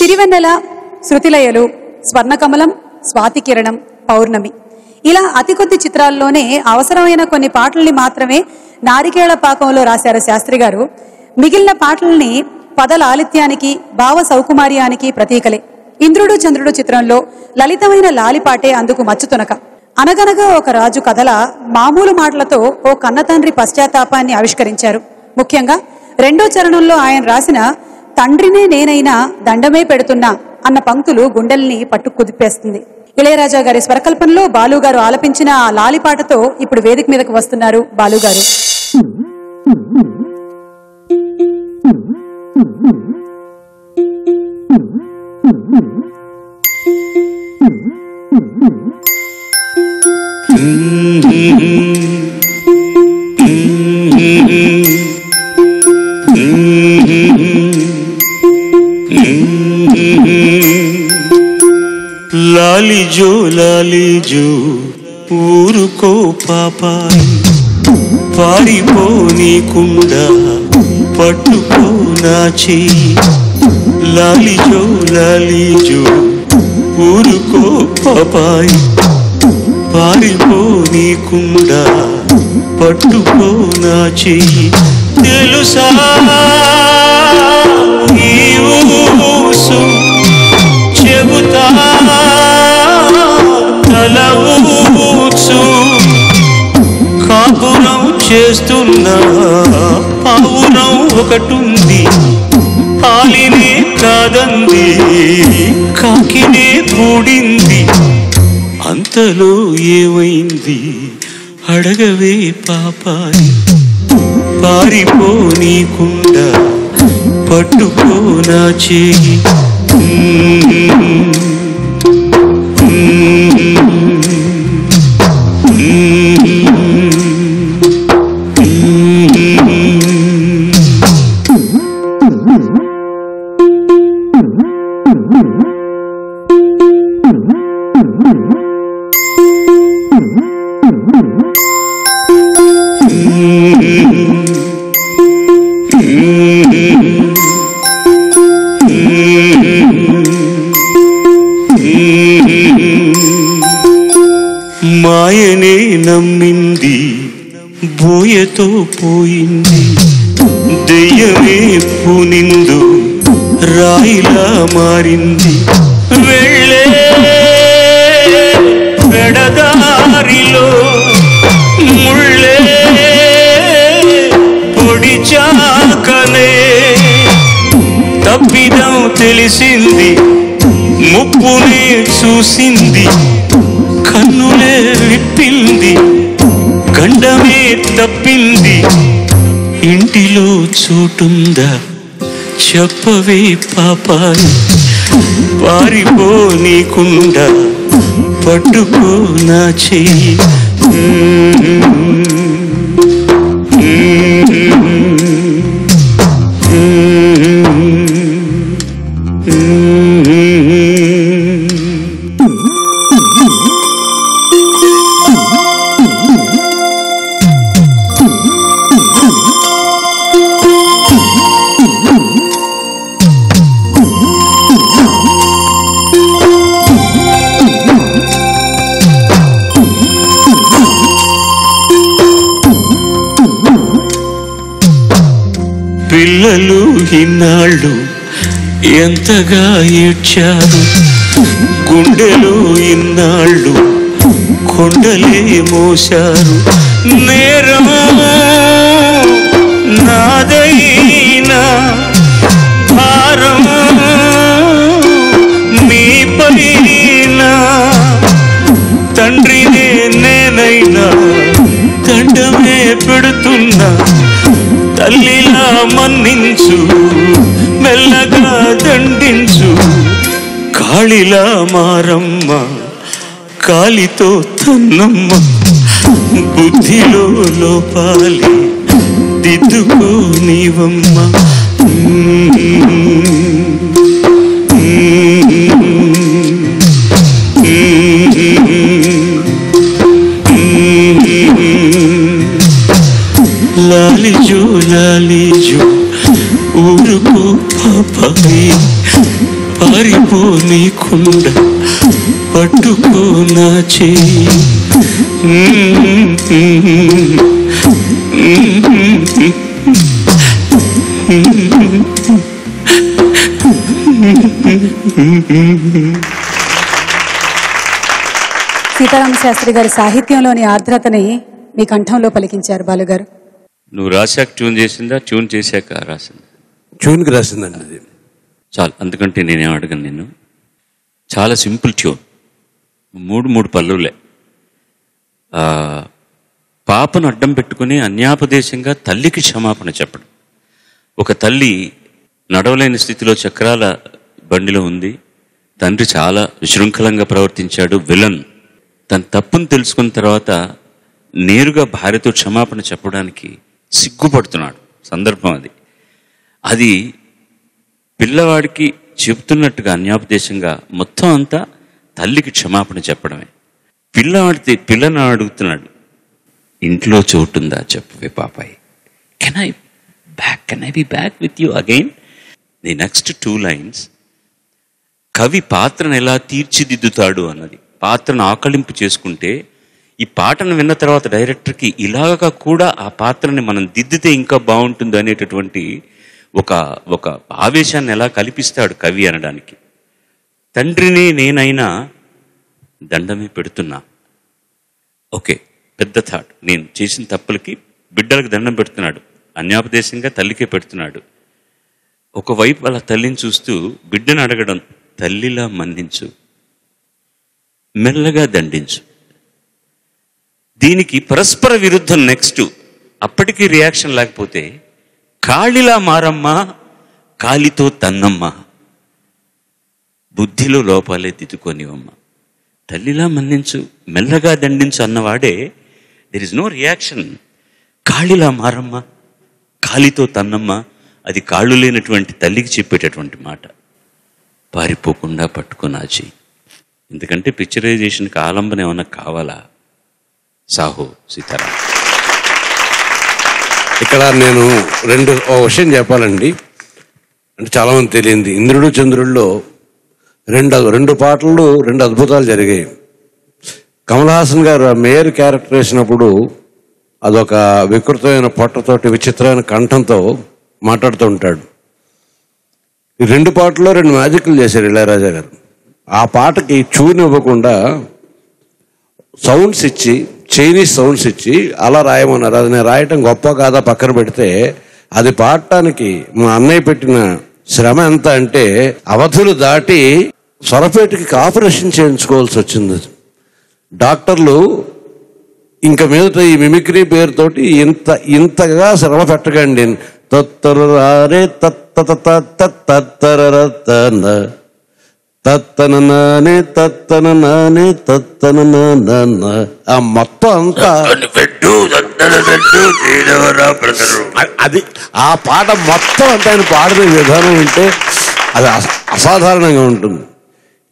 సిరివెన్నెల, శృతిలయలు, స్వర్ణకమలం, స్వాతి కిరణం, పౌర్ణమి ఇలా అతి కొద్ది చిత్రాల్లోనే అవసరమైన కొన్ని పాటల్ని మాత్రమే నారికేళ పాకంలో రాశారు శాస్త్రి గారు. మిగిలిన పాటల్ని పద లాలిత్యానికి, భావ సౌకుమార్యానికి ప్రతీకలే. ఇంద్రుడు చంద్రుడు చిత్రంలో లలితమైన లాలిపాటే అందుకు మచ్చుతునక. అనగనగా ఒక రాజు కథల మామూలు మాటలతో ఓ కన్నతండ్రి పశ్చాత్తాపాన్ని ఆవిష్కరించారు. ముఖ్యంగా రెండో చరణంలో ఆయన రాసిన తండ్రినే నేనైనా దండమే పెడుతున్నా అన్న పంక్తులు గుండెల్ని పట్టు కుదిపేస్తుంది. ఇళయరాజా గారి స్వరకల్పనలో బాలుగారు ఆలపించిన ఆ లాలిపాటతో ఇప్పుడు వేదిక మీదకు వస్తున్నారు బాలుగారు. లాలి జో ఊరుకో పాపాయి, పారిపోని కుండా పట్టుకో నా చెయ్యి. లాలి జో ఊరుకో పాపాయి, పారిపోని కుండా పట్టుకో నా చెయ్యి. తెలుసా ఈ ఊసు చెబుతా కాపురం చేస్తున్నా పావురం ఒకటుంది. పాలినే కాదంది కాకినే కూడింది. అంతలో ఏమైంది అడగవే పాపాయి, పారిపోనీకుండా పట్టుకో నా చెయ్యి. మాయనే నమ్మింది బోయతో పోయింది. దెయ్యమే పూనిందు రాయిలా మారింది. వెళ్ళే పెడదారిలో ముళ్ళే పొడిచాకనే తప్పిదం తెలిసింది. ముప్పునే చూసింది కన్నులే విప్పింది. గండమే తప్పింది. ఇంటిలో చోటుందా చెప్పవే పాపాయి, పారిపోనీకుండా పట్టుకో నా చెయ్యి. పిల్లలు ఇన్నాళ్ళు ఎంతగా ఏడ్చారు. గుండెలు ఇన్నాళ్ళు కొండలే మోశారు. నేరము నాదైనా భారం మీ పైనా. తండ్రినే నేనైనా దండమే పెడుతున్నా. తల్లిలా మన్నించు, మెల్లగా దండించు. కాళిలా మారమ్మ, కాలితో తన్నమ్మ. బుద్ధిలో లోపాలి దిద్దుకో నీవమ్మ. లాలి జో ఊరుకో పాపాయి, పారిపో నీ కుండ పట్టుకో నా చేయి సీతారామ శాస్త్రి గారి సాహిత్యంలోని ఆర్ద్రతని మీ కంఠంలో పలికించారు బాలుగారు. నువ్వు రాశాక ట్యూన్ చేసిందా, ట్యూన్ చేశాక రాసిందా? ట్యూన్కి రాసిందండి అది. చాలా, అందుకంటే నేనేం అడగను. నేను చాలా సింపుల్ ట్యూన్, మూడు పల్లవులే. పాపను అడ్డం పెట్టుకుని అన్యాపదేశంగా తల్లికి క్షమాపణ చెప్పడం. ఒక తల్లి నడవలేని స్థితిలో చక్రాల బండిలో ఉంది, తండ్రి చాలా విశృంఖలంగా ప్రవర్తించాడు, విలన్. తన తప్పును తెలుసుకున్న తర్వాత నేరుగా భార్యతో క్షమాపణ చెప్పడానికి సిగ్గుపడుతున్నాడు సందర్భం అది. అది పిల్లవాడికి చెబుతున్నట్టుగా అన్యాపదేశంగా మొత్తం అంతా తల్లికి క్షమాపణ చెప్పడమే. పిల్లని అడుగుతున్నాడు, ఇంట్లో చోటుందా చెప్పవే పాపాయి, can I be back with you again. The next two lines కవి పాత్రను ఎలా తీర్చిదిద్దుతాడు అన్నది. పాత్రను ఆకళింపు చేసుకుంటే, ఈ పాటను విన్న తర్వాత డైరెక్టర్కి ఇలాగా కూడా ఆ పాత్రని మనం దిద్దితే ఇంకా బాగుంటుంది అనేటటువంటి ఒక ఒక ఆవేశాన్ని ఎలా కల్పిస్తాడు కవి అనడానికి. తండ్రినే నేనైనా దండమే పెడుతున్నా. ఓకే, పెద్ద థాట్. నేను చేసిన తప్పులకి బిడ్డలకు దండం పెడుతున్నాడు, అన్యాపదేశంగా తల్లికే పెడుతున్నాడు. ఒకవైపు అలా తల్లిని చూస్తూ బిడ్డను అడగడం, తల్లిలా మన్నించు, మెల్లగా దండించు. దీనికి పరస్పర విరుద్ధం. నెక్స్ట్ అప్పటికీ రియాక్షన్ లేకపోతే కాళిలా మారమ్మా, కాలితో తన్నమ్మా, బుద్ధిలో లోపాలే తిట్టుకోనివమ్మ, తల్లిలా మన్నించు, మెల్లగా దండించు అన్నవాడే. There is no reaction. కాళిలా మారమ్మా, కాలితో తన్నమ్మా, అది కాళ్ళు లేనటువంటి తల్లికి చెప్పేటటువంటి మాట. పారిపోకుండా పట్టుకున్నాచి. ఎందుకంటే పిక్చరైజేషన్కి ఆలంబన ఏమన్నా కావాలా సాహో సీతారాం? ఇక్కడ నేను ఓ విషయం చెప్పాలండి, అంటే చాలామంది తెలియంది. ఇంద్రుడు చంద్రుడిలో రెండు పాటలు, రెండు అద్భుతాలు జరిగాయి. కమల్ హాసన్ గారు మేయర్ క్యారెక్టర్ వేసినప్పుడు అదొక వికృతమైన పొట్టతోటి విచిత్రమైన కంఠంతో మాట్లాడుతూ ఉంటాడు. ఈ రెండు పాటల్లో రెండు మ్యాజిక్లు చేశారు ఇళయరాజా గారు. ఆ పాటకి చూని ఇవ్వకుండా సౌండ్స్ ఇచ్చి, చైనీస్ సౌండ్స్ ఇచ్చి అలా రాయమన్నారు. అది నేను రాయటం గొప్ప కాదా పక్కన పెడితే, అది పాడటానికి మా అన్నయ్య పెట్టిన శ్రమ ఎంత అంటే అవధులు దాటి స్వరపేటకి ఆపరేషన్ చేయించుకోవాల్సి వచ్చింది. డాక్టర్లు ఇంకా మీదట ఈ మిమిక్రీ పేరుతోటి ఇంతగా శ్రమ పెట్టకండి, తత్తరే తత్త తత్తననే తత్తననే తత్తన ఆ మొత్తం అంతా అది. ఆ పాట మొత్తం అంతా ఆయన పాడిన విధానం అంటే అది అసాధారణంగా ఉంటుంది.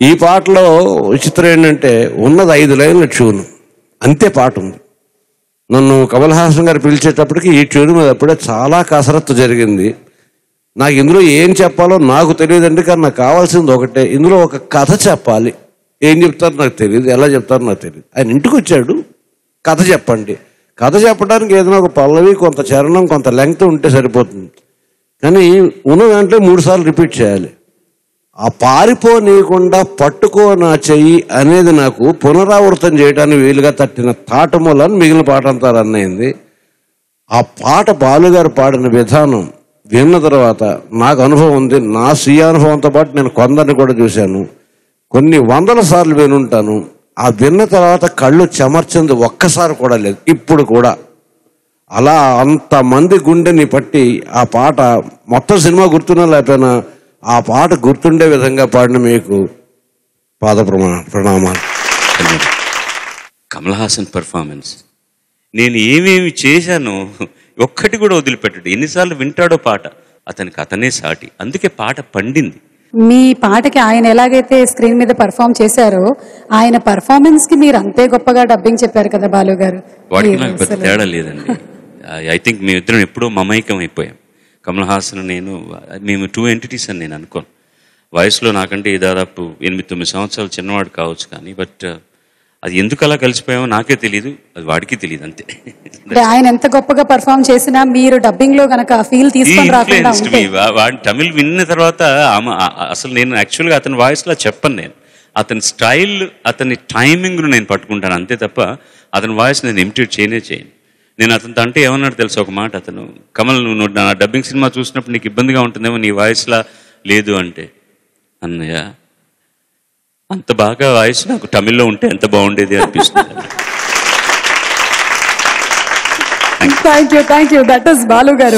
ఈ పాటలో విచిత్రం ఏంటంటే ఉన్నది 5 లైన్ల ట్యూన్, అంతే పాట ఉంది. నన్ను కమల్ హాసన్ గారు పిలిచేటప్పటికి ఈ ట్యూన్ మీద అప్పుడే చాలా కసరత్తు జరిగింది. నాకు ఇందులో ఏం చెప్పాలో నాకు తెలియదండి, కానీ నాకు కావాల్సింది ఒకటే, ఇందులో ఒక కథ చెప్పాలి. ఏం చెప్తారో నాకు తెలియదు, ఎలా చెప్తారో నాకు తెలియదు. ఆయన ఇంటికి వచ్చాడు, కథ చెప్పండి. కథ చెప్పడానికి ఏదైనా ఒక పల్లవి, కొంత చరణం, కొంత లెంగ్త్ ఉంటే సరిపోతుంది. కానీ ఉన్న దాంట్లో 3 సార్లు రిపీట్ చేయాలి. ఆ పారిపోనీయకుండా పట్టుకో నా చెయ్యి అనేది నాకు పునరావృతం చేయడానికి వీలుగా తట్టిన తాటమూలని మిగిలిన పాట అంతా రన్ అయింది. ఆ పాట బాలుగారు పాడిన విధానం విన్న తర్వాత నాకు అనుభవం ఉంది. నా స్వీయ అనుభవంతో పాటు నేను కొందరిని కూడా చూశాను, కొన్ని 100 సార్లు వినుంటాను. ఆ విన్న తర్వాత కళ్ళు చెమర్చింది ఒక్కసారి కూడా లేదు, ఇప్పుడు కూడా. అలా అంతమంది గుండెని పట్టి ఆ పాట, మొత్తం సినిమా గుర్తున్నా లేకపోయినా ఆ పాట గుర్తుండే విధంగా పాడిన మీకు పాద ప్రణామాలు. కమల్ హాసన్ పర్ఫార్మెన్స్ నేను ఏమేమి చేశాను ఒక్కటి కూడా వదిలిపెట్టాడు. ఎన్నిసార్లు వింటాడో పాట, అతనికి అతనే సాటి. అందుకే పాట పండింది. మీ పాటకి ఆయన ఎలాగైతే స్క్రీన్ మీద పర్ఫామ్ చేశారో, ఆయన పర్ఫార్మెన్స్ కి మీరు అంతే గొప్పగా డబ్బింగ్ చెప్పారు కదా బాలు గారు. వాటికి నాకు పెద్ద తేడా లేదండి. ఐ థింక్ మేమిద్దరం ఎప్పుడో మమైకం అయిపోయాం, కమల్ హాసన్ నేను. మేము 2 ఎంటిటీస్ అని నేను అనుకోను. వయసులో నాకంటే దాదాపు 8-9 సంవత్సరాలు చిన్నవాడు కావచ్చు, కానీ బట్ అది ఎందుకు అలా కలిసిపోయామో నాకే తెలియదు, అది వాడికి తెలియదు అంతే. ఆయన ఎంత గొప్పగా పర్ఫామ్ చేసినా మీరు డబ్బింగ్ లో గనక ఫీల్ తీసుకొని రాకుండా ఉంటే, వాడి తమిళ్ విన్న తర్వాత అసలు నేను యాక్చువల్గా అతని వాయిస్ లా చెప్పను, నేను అతని స్టైల్ అతని టైమింగ్ ను నేను పట్టుకుంటాను అంతే తప్ప అతని వాయిస్ నేను ఇమిటేట్ చేయను. నేను అతనితో అంటే ఏమన్నాడు తెలుసు ఒక మాట, అతను కమల్ నువ్వు నా డబ్బింగ్ సినిమా చూసినప్పుడు నీకు ఇబ్బందిగా ఉంటుందేమో నీ వాయిస్లా లేదు అంటే, అన్నయ్య అంత బాగా వాయిస్ నాకు తమిళ్లో ఉంటే ఎంత బాగుండేది అనిపిస్తుంది. Thank you, thank you. That is Balu గారు.